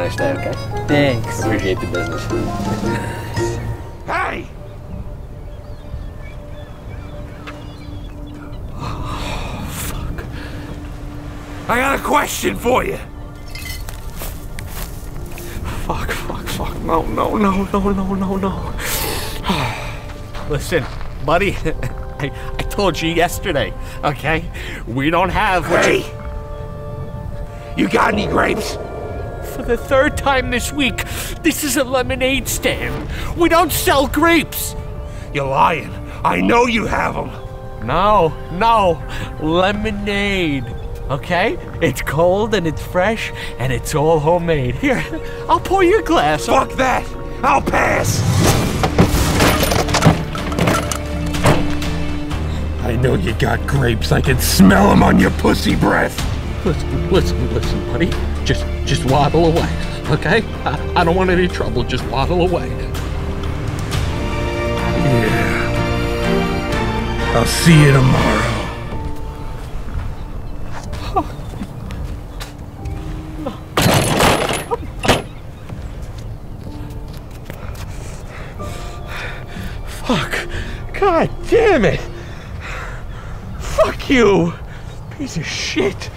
nice day, okay? Thanks. Appreciate the business. Hey! Oh, fuck. I got a question for you. Fuck, fuck, fuck. No, no, no, no, no, no, no. Listen, buddy. I told you yesterday, okay? We don't have what you... Hey! You got any grapes? For the third time this week, this is a lemonade stand. We don't sell grapes. You're lying. I know you have them. No, no. Lemonade, okay? It's cold and it's fresh and it's all homemade. Here, I'll pour you a glass. Fuck that. I'll pass. I know you got grapes. I can smell them on your pussy breath. Listen, listen, listen, buddy. Just waddle away, okay? I don't want any trouble. Just waddle away. Yeah. I'll see you tomorrow. Fuck. God damn it. Fuck you, piece of shit.